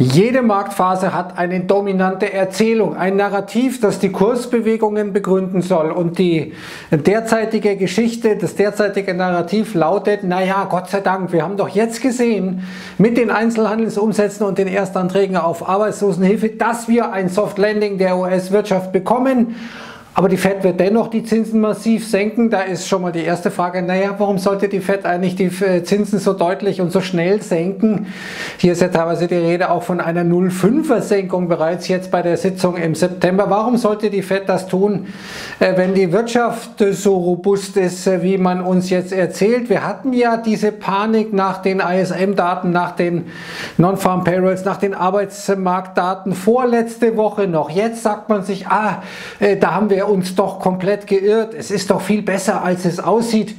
Jede Marktphase hat eine dominante Erzählung, ein Narrativ, das die Kursbewegungen begründen soll, und die derzeitige Geschichte, das derzeitige Narrativ lautet, naja, Gott sei Dank, wir haben doch jetzt gesehen mit den Einzelhandelsumsätzen und den Erstanträgen auf Arbeitslosenhilfe, dass wir ein Soft Landing der US-Wirtschaft bekommen. Aber die Fed wird dennoch die Zinsen massiv senken. Da ist schon mal die erste Frage, naja, warum sollte die Fed eigentlich die Zinsen so deutlich und so schnell senken? Hier ist ja teilweise die Rede auch von einer 0,5er-Senkung bereits jetzt bei der Sitzung im September. Warum sollte die Fed das tun, wenn die Wirtschaft so robust ist, wie man uns jetzt erzählt? Wir hatten ja diese Panik nach den ISM-Daten, nach den Non-Farm-Payrolls, nach den Arbeitsmarktdaten vorletzte Woche noch. Jetzt sagt man sich, da haben wir uns doch komplett geirrt, es ist doch viel besser, als es aussieht.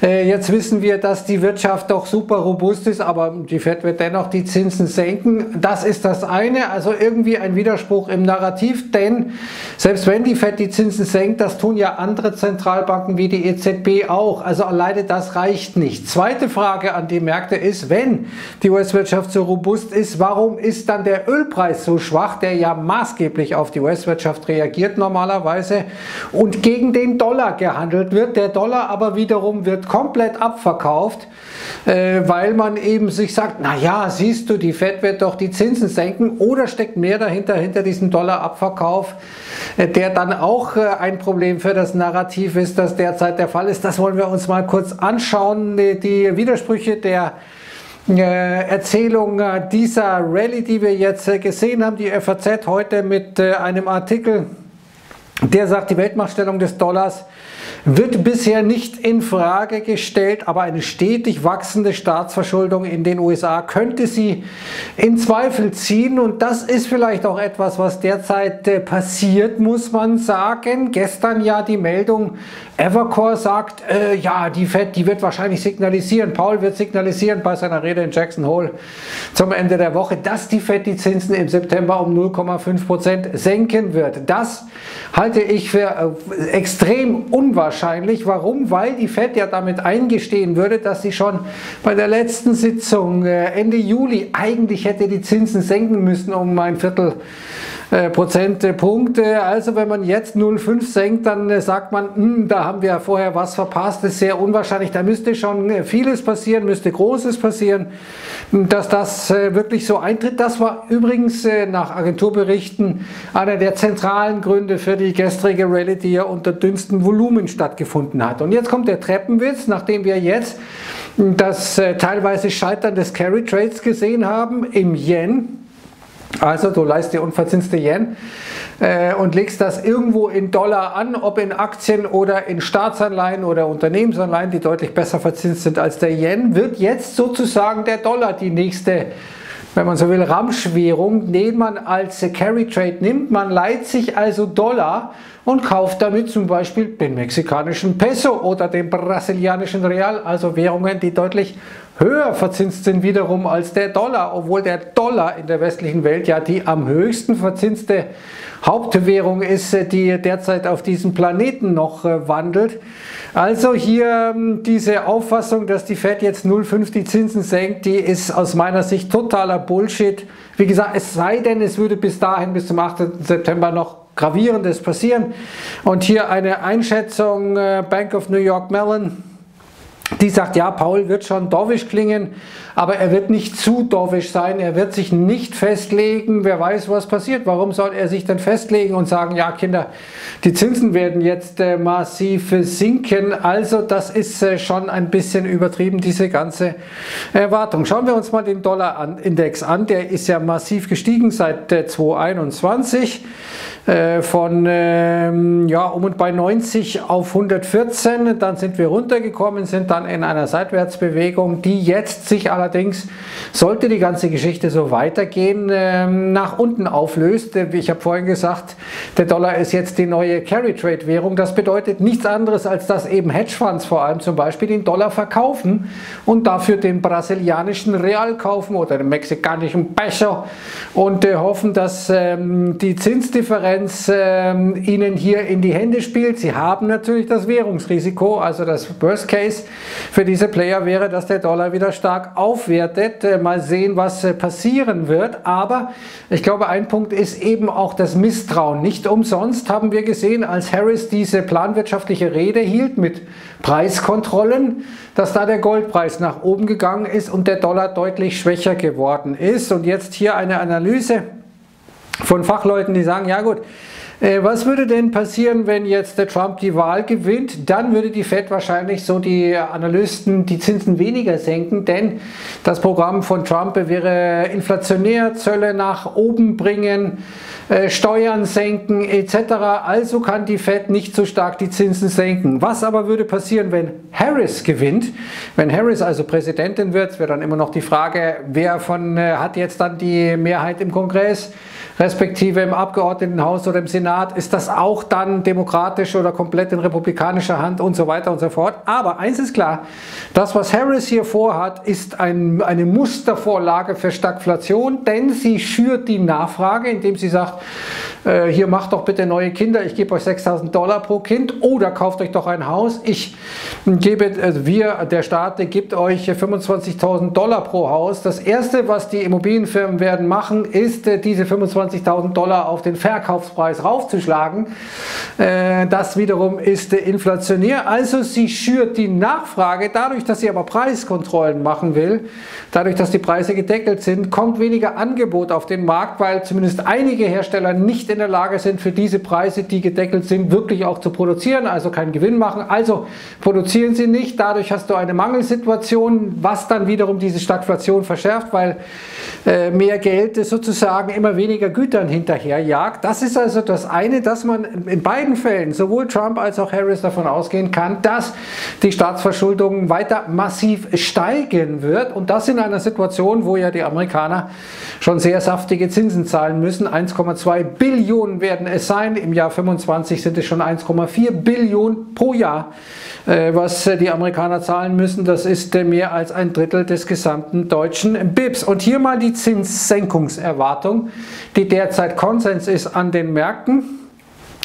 Jetzt wissen wir, dass die Wirtschaft doch super robust ist, aber die Fed wird dennoch die Zinsen senken. Das ist das eine, also irgendwie ein Widerspruch im Narrativ, denn selbst wenn die Fed die Zinsen senkt, das tun ja andere Zentralbanken wie die EZB auch, also alleine das reicht nicht. Zweite Frage an die Märkte ist, wenn die US-Wirtschaft so robust ist, warum ist dann der Ölpreis so schwach, der ja maßgeblich auf die US-Wirtschaft reagiert normalerweise, und gegen den Dollar gehandelt wird. Der Dollar aber wiederum wird komplett abverkauft, weil man eben sich sagt, naja, siehst du, die Fed wird doch die Zinsen senken, oder steckt mehr dahinter, hinter diesem Dollarabverkauf, der dann auch ein Problem für das Narrativ ist, das derzeit der Fall ist. Das wollen wir uns mal kurz anschauen, die Widersprüche der Erzählung dieser Rallye, die wir jetzt gesehen haben. Die FAZ heute mit einem Artikel, der sagt, die Weltmachtstellung des Dollars wird bisher nicht in Frage gestellt, aber eine stetig wachsende Staatsverschuldung in den USA könnte sie in Zweifel ziehen. Und das ist vielleicht auch etwas, was derzeit passiert, muss man sagen. Gestern ja die Meldung, Evercore sagt, ja, die Fed, die wird wahrscheinlich signalisieren, Powell wird signalisieren bei seiner Rede in Jackson Hole zum Ende der Woche, dass die Fed die Zinsen im September um 0,5% senken wird. Das halte ich für extrem unwahrscheinlich. Warum? Weil die Fed ja damit eingestehen würde, dass sie schon bei der letzten Sitzung Ende Juli eigentlich hätte die Zinsen senken müssen um ein Viertelprozentpunkte. Also wenn man jetzt 0,5 senkt, dann sagt man, da haben wir vorher was verpasst, ist sehr unwahrscheinlich. Da müsste schon vieles passieren, müsste Großes passieren, dass das wirklich so eintritt. Das war übrigens nach Agenturberichten einer der zentralen Gründe für die gestrige Rallye, die ja unter dünnstem Volumen stattgefunden hat. Und jetzt kommt der Treppenwitz, nachdem wir jetzt das teilweise Scheitern des Carry Trades gesehen haben im Yen. Also du leist dir unverzinste Yen und legst das irgendwo in Dollar an, ob in Aktien oder in Staatsanleihen oder Unternehmensanleihen, die deutlich besser verzinst sind als der Yen, wird jetzt sozusagen der Dollar die nächste, wenn man so will, Ramschwährung, den man als Carry Trade nimmt. Man leiht sich also Dollar und kauft damit zum Beispiel den mexikanischen Peso oder den brasilianischen Real, also Währungen, die deutlich höher verzinst sind wiederum als der Dollar, obwohl der Dollar in der westlichen Welt ja die am höchsten verzinste Hauptwährung ist, die derzeit auf diesem Planeten noch wandelt. Also hier diese Auffassung, dass die Fed jetzt 0,5 die Zinsen senkt, die ist aus meiner Sicht totaler Bullshit. Wie gesagt, es sei denn, es würde bis dahin, bis zum 8. September noch Gravierendes passieren. Und hier eine Einschätzung, Bank of New York Mellon, die sagt, ja, Powell wird schon dovish klingen, aber er wird nicht zu dovish sein, er wird sich nicht festlegen, wer weiß, was passiert. Warum soll er sich denn festlegen und sagen, ja Kinder, die Zinsen werden jetzt massiv sinken? Also das ist schon ein bisschen übertrieben, diese ganze Erwartung. Schauen wir uns mal den Dollar-Index an, der ist ja massiv gestiegen seit 2021. Von ja, um und bei 90 auf 114, dann sind wir runtergekommen, sind dann in einer Seitwärtsbewegung, die jetzt sich allerdings, sollte die ganze Geschichte so weitergehen, nach unten auflöst. Ich habe vorhin gesagt, der Dollar ist jetzt die neue Carry-Trade-Währung. Das bedeutet nichts anderes, als dass eben Hedgefonds vor allem zum Beispiel den Dollar verkaufen und dafür den brasilianischen Real kaufen oder den mexikanischen Peso und hoffen, dass die Zinsdifferenz ihnen hier in die Hände spielt. Sie haben natürlich das Währungsrisiko, also das Worst Case, Für diese Player wäre, dass der Dollar wieder stark aufwertet. Mal sehen, was passieren wird. Aber ich glaube, ein Punkt ist eben auch das Misstrauen. Nicht umsonst haben wir gesehen, als Harris diese planwirtschaftliche Rede hielt mit Preiskontrollen, dass da der Goldpreis nach oben gegangen ist und der Dollar deutlich schwächer geworden ist. Und jetzt hier eine Analyse von Fachleuten, die sagen, ja gut, was würde denn passieren, wenn jetzt der Trump die Wahl gewinnt? Dann würde die Fed wahrscheinlich, so die Analysten, die Zinsen weniger senken, denn das Programm von Trump wäre inflationär, Zölle nach oben bringen, Steuern senken etc. Also kann die Fed nicht so stark die Zinsen senken. Was aber würde passieren, wenn Harris gewinnt? Wenn Harris also Präsidentin wird, wäre dann immer noch die Frage, wer von hat jetzt dann die Mehrheit im Kongress, respektive im Abgeordnetenhaus oder im Senat? Ist das auch dann demokratisch oder komplett in republikanischer Hand und so weiter und so fort. Aber eins ist klar, das, was Harris hier vorhat, ist eine Mustervorlage für Stagflation, denn sie schürt die Nachfrage, indem sie sagt, hier macht doch bitte neue Kinder, ich gebe euch 6.000 Dollar pro Kind oder kauft euch doch ein Haus, ich gebe, der Staat gibt euch 25.000 Dollar pro Haus. Das erste, was die Immobilienfirmen werden machen, ist diese 25.000 Dollar auf den Verkaufspreis raus aufzuschlagen. Das wiederum ist inflationär. Also sie schürt die Nachfrage. Dadurch, dass sie aber Preiskontrollen machen will, dadurch, dass die Preise gedeckelt sind, kommt weniger Angebot auf den Markt, weil zumindest einige Hersteller nicht in der Lage sind, für diese Preise, die gedeckelt sind, wirklich auch zu produzieren, also keinen Gewinn machen. Also produzieren sie nicht. Dadurch hast du eine Mangelsituation, was dann wiederum diese Stagflation verschärft, weil mehr Geld sozusagen immer weniger Gütern hinterherjagt. Das ist also das eine, dass man in beiden Fällen, sowohl Trump als auch Harris, davon ausgehen kann, dass die Staatsverschuldung weiter massiv steigen wird, und das in einer Situation, wo ja die Amerikaner schon sehr saftige Zinsen zahlen müssen. 1,2 Billionen werden es sein, im Jahr 25 sind es schon 1,4 Billionen pro Jahr, was die Amerikaner zahlen müssen. Das ist mehr als ein Drittel des gesamten deutschen BIPs. Und hier mal die Zinssenkungserwartung, die derzeit Konsens ist an den Märkten.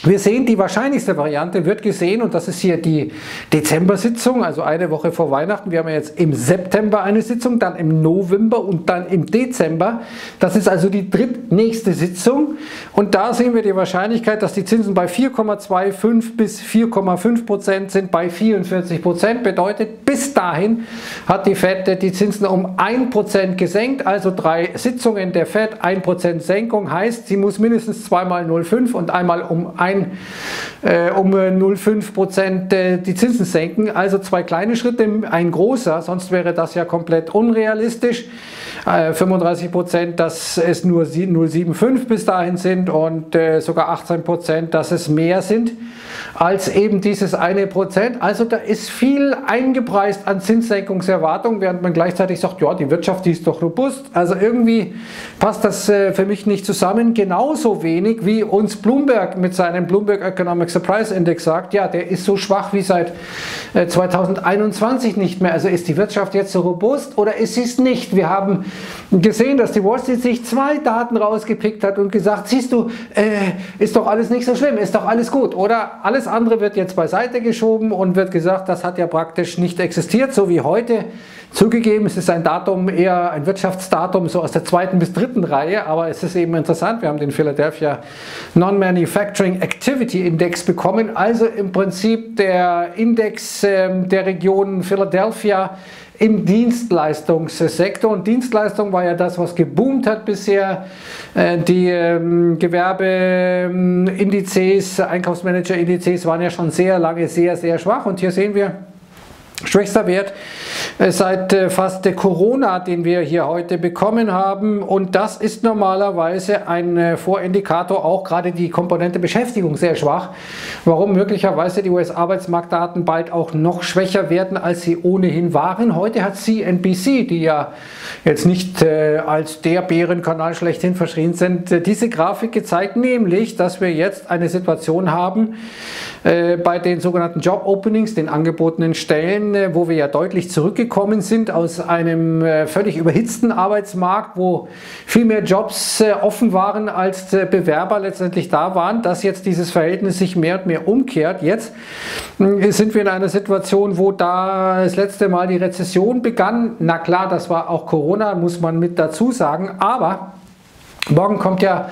Wir sehen, die wahrscheinlichste Variante wird gesehen, und das ist hier die Dezember-Sitzung, also eine Woche vor Weihnachten. Wir haben ja jetzt im September eine Sitzung, dann im November und dann im Dezember. Das ist also die drittnächste Sitzung, und da sehen wir die Wahrscheinlichkeit, dass die Zinsen bei 4,25 bis 4,5% sind, bei 44%. Bedeutet, bis dahin hat die Fed die Zinsen um 1% gesenkt, also 3 Sitzungen der Fed, 1% Senkung heißt, sie muss mindestens zweimal 0,5 und einmal um 0,5% die Zinsen senken, also 2 kleine Schritte, ein großer, sonst wäre das ja komplett unrealistisch. 35%, dass es nur 0,75 bis dahin sind, und sogar 18%, dass es mehr sind als eben dieses 1%. Also da ist viel eingepreist an Zinssenkungserwartung, während man gleichzeitig sagt, ja, die Wirtschaft, die ist doch robust. Also irgendwie passt das für mich nicht zusammen. Genauso wenig wie uns Bloomberg mit seinem Bloomberg Economic Surprise Index sagt, ja, der ist so schwach wie seit 2021 nicht mehr. Also ist die Wirtschaft jetzt so robust oder ist sie es nicht? Wir haben gesehen, dass die Wall Street sich 2 Daten rausgepickt hat und gesagt, siehst du, ist doch alles nicht so schlimm, ist doch alles gut, oder? Alles andere wird jetzt beiseite geschoben und wird gesagt, das hat ja praktisch nicht existiert, so wie heute. Zugegeben, es ist ein Datum, eher ein Wirtschaftsdatum, so aus der 2. bis 3. Reihe, aber es ist eben interessant. Wir haben den Philadelphia Non-Manufacturing Activity-Index bekommen, also im Prinzip der Index der Region Philadelphia im Dienstleistungssektor, und Dienstleistung war ja das, was geboomt hat bisher, die Gewerbeindizes, Einkaufsmanagerindizes waren ja schon sehr lange sehr, sehr schwach, und hier sehen wir, schwächster Wert seit fast Corona, den wir hier heute bekommen haben, und das ist normalerweise ein Vorindikator, auch gerade die Komponente Beschäftigung sehr schwach, warum möglicherweise die US-Arbeitsmarktdaten bald auch noch schwächer werden, als sie ohnehin waren. Heute hat CNBC, die ja jetzt nicht als der Bärenkanal schlechthin verschrien sind, diese Grafik gezeigt, nämlich, dass wir jetzt eine Situation haben, bei den sogenannten Job Openings, den angebotenen Stellen, wo wir ja deutlich zurückgekommen sind aus einem völlig überhitzten Arbeitsmarkt, wo viel mehr Jobs offen waren, als Bewerber letztendlich da waren, dass jetzt dieses Verhältnis sich mehr und mehr umkehrt. Jetzt sind wir in einer Situation, wo da das letzte Mal die Rezession begann. Na klar, das war auch Corona, muss man mit dazu sagen, aber morgen kommt ja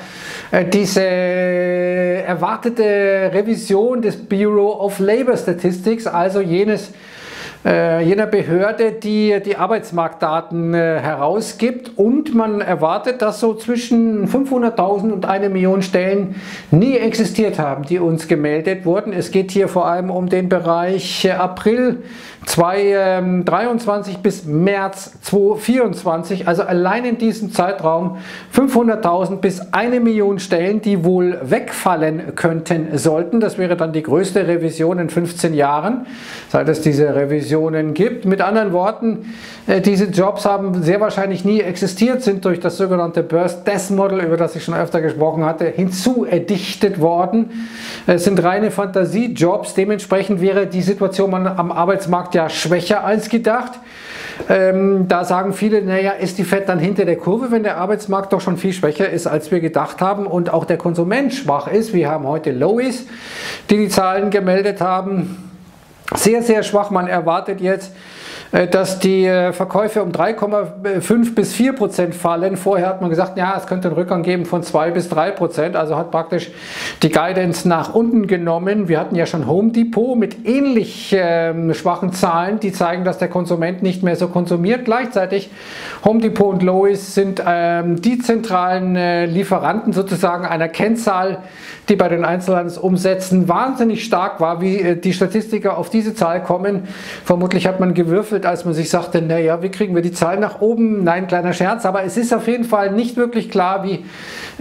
diese erwartete Revision des Bureau of Labor Statistics, also jener Behörde, die die Arbeitsmarktdaten herausgibt, und man erwartet, dass so zwischen 500.000 und 1 Million Stellen nie existiert haben, die uns gemeldet wurden. Es geht hier vor allem um den Bereich April 2023 bis März 2024, also allein in diesem Zeitraum 500.000 bis 1 Million Stellen, die wohl wegfallen könnten sollten. Das wäre dann die größte Revision in 15 Jahren, seit es diese Revisionen gibt. Mit anderen Worten, diese Jobs haben sehr wahrscheinlich nie existiert, sind durch das sogenannte Birth-Death-Model, über das ich schon öfter gesprochen hatte, hinzuerdichtet worden. Es sind reine Fantasiejobs, dementsprechend wäre die Situation am Arbeitsmarkt ja schwächer als gedacht. Da sagen viele, naja, ist die Fed dann hinter der Kurve, wenn der Arbeitsmarkt doch schon viel schwächer ist, als wir gedacht haben und auch der Konsument schwach ist. Wir haben heute Lowe's, die Zahlen gemeldet haben. Sehr, sehr schwach. Man erwartet jetzt, dass die Verkäufe um 3,5 bis 4% fallen. Vorher hat man gesagt, ja, es könnte einen Rückgang geben von 2 bis 3%. Also hat praktisch die Guidance nach unten genommen. Wir hatten ja schon Home Depot mit ähnlich schwachen Zahlen, die zeigen, dass der Konsument nicht mehr so konsumiert. Gleichzeitig Home Depot und Lowe's sind die zentralen Lieferanten sozusagen einer Kennzahl, die bei den Einzelhandelsumsätzen wahnsinnig stark war, wie die Statistiker auf diese Zahl kommen. Vermutlich hat man gewürfelt, als man sich sagte, naja, wie kriegen wir die Zahlen nach oben? Nein, kleiner Scherz, aber es ist auf jeden Fall nicht wirklich klar, wie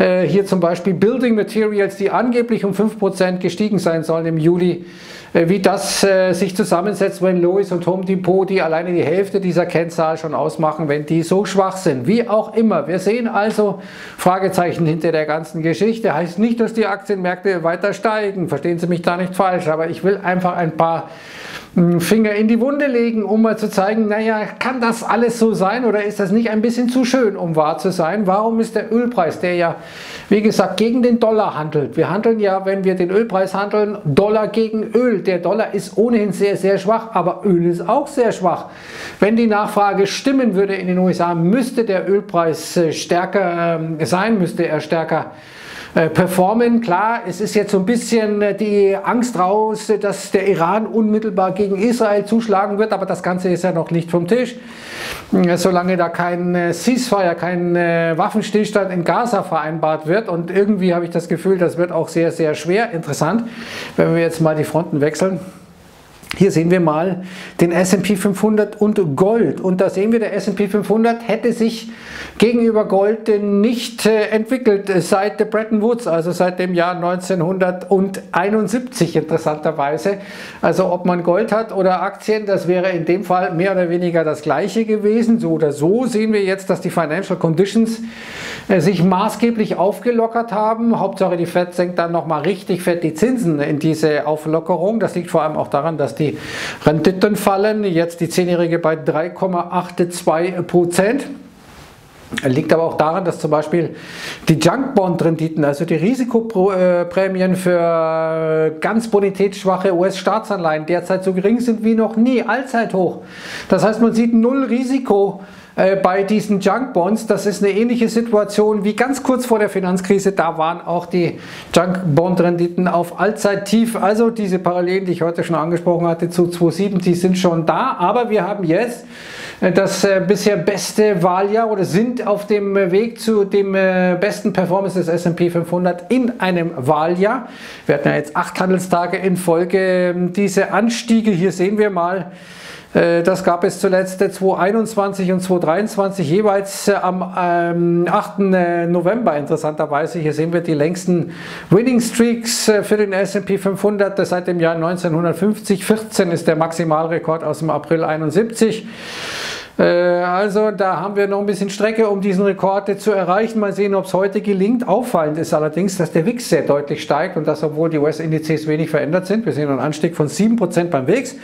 hier zum Beispiel Building Materials, die angeblich um 5% gestiegen sein sollen im Juli, wie das sich zusammensetzt, wenn Lowe's und Home Depot, die alleine die Hälfte dieser Kennzahl schon ausmachen, wenn die so schwach sind. Wie auch immer, wir sehen also Fragezeichen hinter der ganzen Geschichte. Heißt nicht, dass die Aktienmärkte weiter steigen, verstehen Sie mich da nicht falsch, aber ich will einfach ein paar Finger in die Wunde legen, um mal zu zeigen, naja, kann das alles so sein oder ist das nicht ein bisschen zu schön, um wahr zu sein? Warum ist der Ölpreis, der ja, wie gesagt, gegen den Dollar handelt? Wir handeln ja, wenn wir den Ölpreis handeln, Dollar gegen Öl. Der Dollar ist ohnehin sehr, sehr schwach, aber Öl ist auch sehr schwach. Wenn die Nachfrage stimmen würde in den USA, müsste der Ölpreis stärker sein, müsste er stärker performen. Klar, es ist jetzt so ein bisschen die Angst raus, dass der Iran unmittelbar gegen Israel zuschlagen wird, aber das Ganze ist ja noch nicht vom Tisch. Solange da kein Ceasefire, kein Waffenstillstand in Gaza vereinbart wird, und irgendwie habe ich das Gefühl, das wird auch sehr, sehr schwer. Interessant, wenn wir jetzt mal die Fronten wechseln. Hier sehen wir mal den S&P 500 und Gold, und da sehen wir, der S&P 500 hätte sich gegenüber Gold nicht entwickelt seit der Bretton Woods, also seit dem Jahr 1971 interessanterweise. Also ob man Gold hat oder Aktien, das wäre in dem Fall mehr oder weniger das gleiche gewesen. So oder so sehen wir jetzt, dass die Financial Conditions sich maßgeblich aufgelockert haben. Hauptsache die Fed senkt dann nochmal richtig fett die Zinsen in diese Auflockerung. Das liegt vor allem auch daran, dass die Renditen fallen. Jetzt die 10-Jährige bei 3,82%. Liegt aber auch daran, dass zum Beispiel die Junk-Bond-Renditen, also die Risikoprämien für ganz bonitätsschwache US-Staatsanleihen, derzeit so gering sind wie noch nie, Allzeithoch. Das heißt, man sieht null Risiko bei diesen Junk-Bonds. Das ist eine ähnliche Situation wie ganz kurz vor der Finanzkrise. Da waren auch die Junk-Bond-Renditen auf Allzeittief. Also diese Parallelen, die ich heute schon angesprochen hatte, zu 2,7, die sind schon da. Aber wir haben jetzt das bisher beste Wahljahr oder sind auf dem Weg zu dem besten Performance des S&P 500 in einem Wahljahr. Wir hatten ja jetzt 8 Handelstage in Folge diese Anstiege. Hier sehen wir mal, das gab es zuletzt 2021 und 2023 jeweils am 8. November interessanterweise. Hier sehen wir die längsten Winning Streaks für den S&P 500 seit dem Jahr 1950. 14 ist der Maximalrekord aus dem April 71. Also da haben wir noch ein bisschen Strecke, um diesen Rekord zu erreichen. Mal sehen, ob es heute gelingt. Auffallend ist allerdings, dass der VIX sehr deutlich steigt und das, obwohl die US-Indizes wenig verändert sind. Wir sehen einen Anstieg von 7% beim VIX.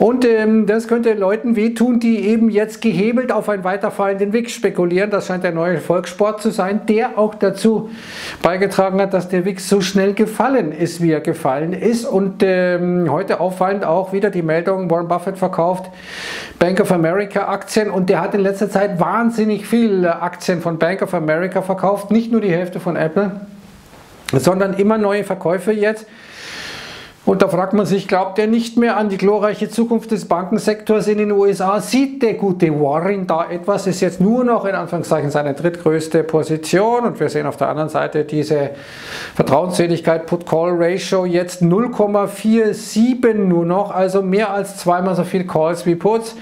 Und das könnte Leuten wehtun, die eben jetzt gehebelt auf einen weiterfallenden VIX spekulieren. Das scheint der neue Volkssport zu sein, der auch dazu beigetragen hat, dass der VIX so schnell gefallen ist, wie er gefallen ist. Und heute auffallend auch wieder die Meldung, Warren Buffett verkauft Bank of America Aktien. Und der hat in letzter Zeit wahnsinnig viele Aktien von Bank of America verkauft, nicht nur die Hälfte von Apple, sondern immer neue Verkäufe jetzt. Und da fragt man sich, glaubt er nicht mehr an die glorreiche Zukunft des Bankensektors in den USA? Sieht der gute Warren da etwas? Ist jetzt nur noch in Anführungszeichen seine drittgrößte Position. Und wir sehen auf der anderen Seite diese Vertrauensfähigkeit Put-Call-Ratio jetzt 0,47 nur noch. Also mehr als zweimal so viel Calls wie Puts.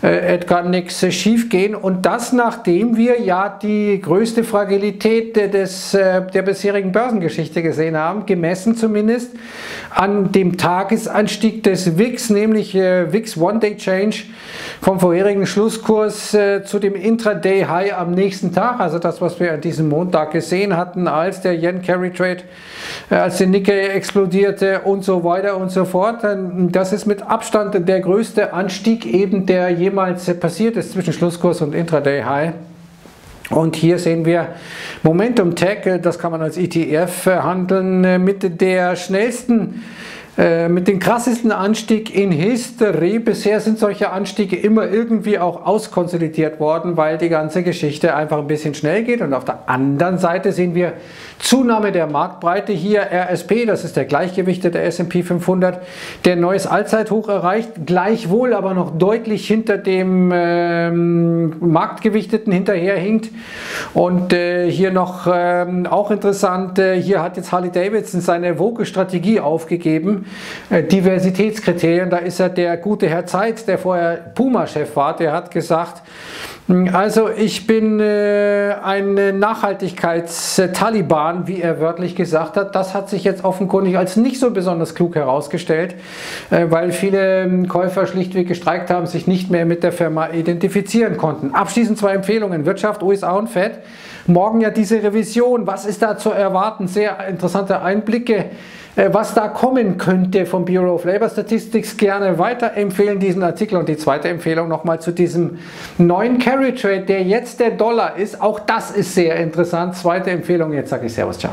Es kann nichts schief gehen. Und das, nachdem wir ja die größte Fragilität der bisherigen Börsengeschichte gesehen haben, gemessen zumindest an dem Tagesanstieg des VIX, nämlich VIX One-Day-Change vom vorherigen Schlusskurs zu dem Intraday-High am nächsten Tag, also das, was wir an diesem Montag gesehen hatten, als der Yen Carry Trade, als der Nikkei explodierte und so weiter und so fort. Das ist mit Abstand der größte Anstieg eben, der jemals passiert ist zwischen Schlusskurs und Intraday-High. Und hier sehen wir Momentum Tech, das kann man als ETF handeln, mit der schnellsten, mit dem krassesten Anstieg in History. Bisher sind solche Anstiege immer irgendwie auch auskonsolidiert worden, weil die ganze Geschichte einfach ein bisschen schnell geht. Und auf der anderen Seite sehen wir Zunahme der Marktbreite hier. RSP, das ist der gleichgewichtete S&P 500, der neues Allzeithoch erreicht, gleichwohl aber noch deutlich hinter dem Marktgewichteten hinterherhinkt. Und hier noch auch interessant, hier hat jetzt Harley-Davidson seine Woke-Strategie aufgegeben. Diversitätskriterien, da ist ja der gute Herr Zeitz, der vorher Puma-Chef war, der hat gesagt, also ich bin ein Nachhaltigkeitstaliban, wie er wörtlich gesagt hat. Das hat sich jetzt offenkundig als nicht so besonders klug herausgestellt, weil viele Käufer schlichtweg gestreikt haben, sich nicht mehr mit der Firma identifizieren konnten. Abschließend zwei Empfehlungen, Wirtschaft, USA und Fed. Morgen ja diese Revision, was ist da zu erwarten? Sehr interessante Einblicke, was da kommen könnte vom Bureau of Labor Statistics. Gerne weiterempfehlen diesen Artikel. Und die zweite Empfehlung nochmal zu diesem neuen Carry Trade, der jetzt der Dollar ist. Auch das ist sehr interessant. Zweite Empfehlung, jetzt sage ich Servus, ciao.